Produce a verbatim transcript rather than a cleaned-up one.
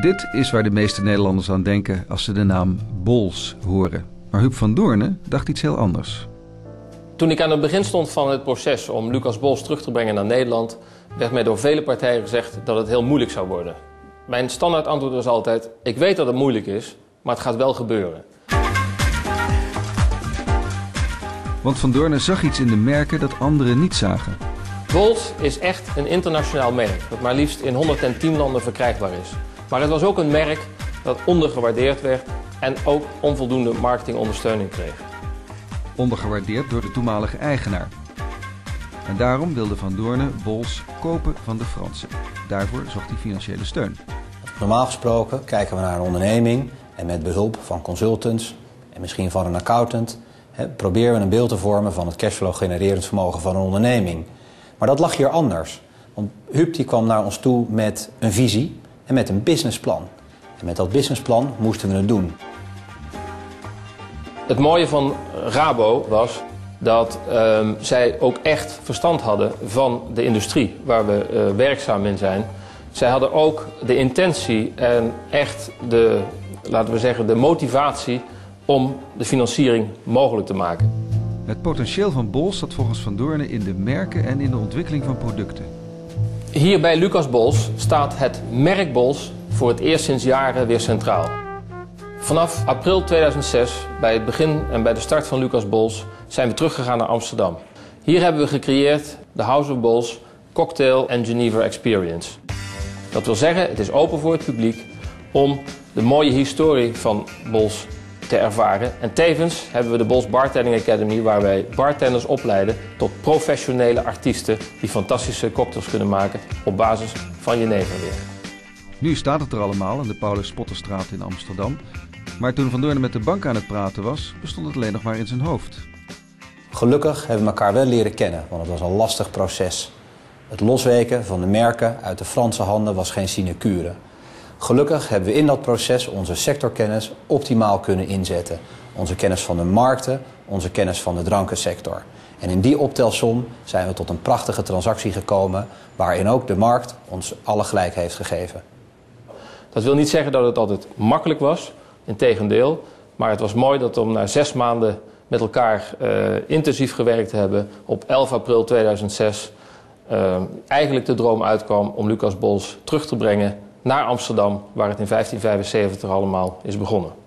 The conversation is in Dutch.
Dit is waar de meeste Nederlanders aan denken als ze de naam Bols horen. Maar Huub van Doorne dacht iets heel anders. Toen ik aan het begin stond van het proces om Lucas Bols terug te brengen naar Nederland, werd mij door vele partijen gezegd dat het heel moeilijk zou worden. Mijn standaard antwoord was altijd: ik weet dat het moeilijk is, maar het gaat wel gebeuren. Want Van Doorne zag iets in de merken dat anderen niet zagen. Bols is echt een internationaal merk dat maar liefst in honderdtien landen verkrijgbaar is. Maar het was ook een merk dat ondergewaardeerd werd en ook onvoldoende marketingondersteuning kreeg. Ondergewaardeerd door de toenmalige eigenaar. En daarom wilde Van Doorne Bols kopen van de Fransen. Daarvoor zocht hij financiële steun. Normaal gesproken kijken we naar een onderneming en met behulp van consultants en misschien van een accountant He, proberen we een beeld te vormen van het cashflow genererend vermogen van een onderneming. Maar dat lag hier anders. Want Huub die kwam naar ons toe met een visie en met een businessplan. En met dat businessplan moesten we het doen. Het mooie van Rabo was dat uh, zij ook echt verstand hadden van de industrie waar we uh, werkzaam in zijn. Zij hadden ook de intentie en echt de, laten we zeggen, de motivatie om de financiering mogelijk te maken. Het potentieel van Bols zat volgens Van Doorne in de merken en in de ontwikkeling van producten. Hier bij Lucas Bols staat het merk Bols voor het eerst sinds jaren weer centraal. Vanaf april tweeduizend zes, bij het begin en bij de start van Lucas Bols, zijn we teruggegaan naar Amsterdam. Hier hebben we gecreëerd de House of Bols Cocktail and Geneva Experience. Dat wil zeggen, het is open voor het publiek om de mooie historie van Bols te ervaren. En tevens hebben we de Bols Bartending Academy, waar wij bartenders opleiden tot professionele artiesten die fantastische cocktails kunnen maken op basis van jeneverwijn. Nu staat het er allemaal aan de Paulus Potterstraat in Amsterdam. Maar toen Van Doorne met de bank aan het praten was, bestond het alleen nog maar in zijn hoofd. Gelukkig hebben we elkaar wel leren kennen, want het was een lastig proces. Het losweken van de merken uit de Franse handen was geen sinecure. Gelukkig hebben we in dat proces onze sectorkennis optimaal kunnen inzetten. Onze kennis van de markten, onze kennis van de drankensector. En in die optelsom zijn we tot een prachtige transactie gekomen, waarin ook de markt ons alle gelijk heeft gegeven. Dat wil niet zeggen dat het altijd makkelijk was, integendeel. Maar het was mooi dat we na zes maanden met elkaar uh, intensief gewerkt hebben, op elf april tweeduizend zes uh, eigenlijk de droom uitkwam om Lucas Bols terug te brengen naar Amsterdam, waar het in vijftien vijfenzeventig allemaal is begonnen.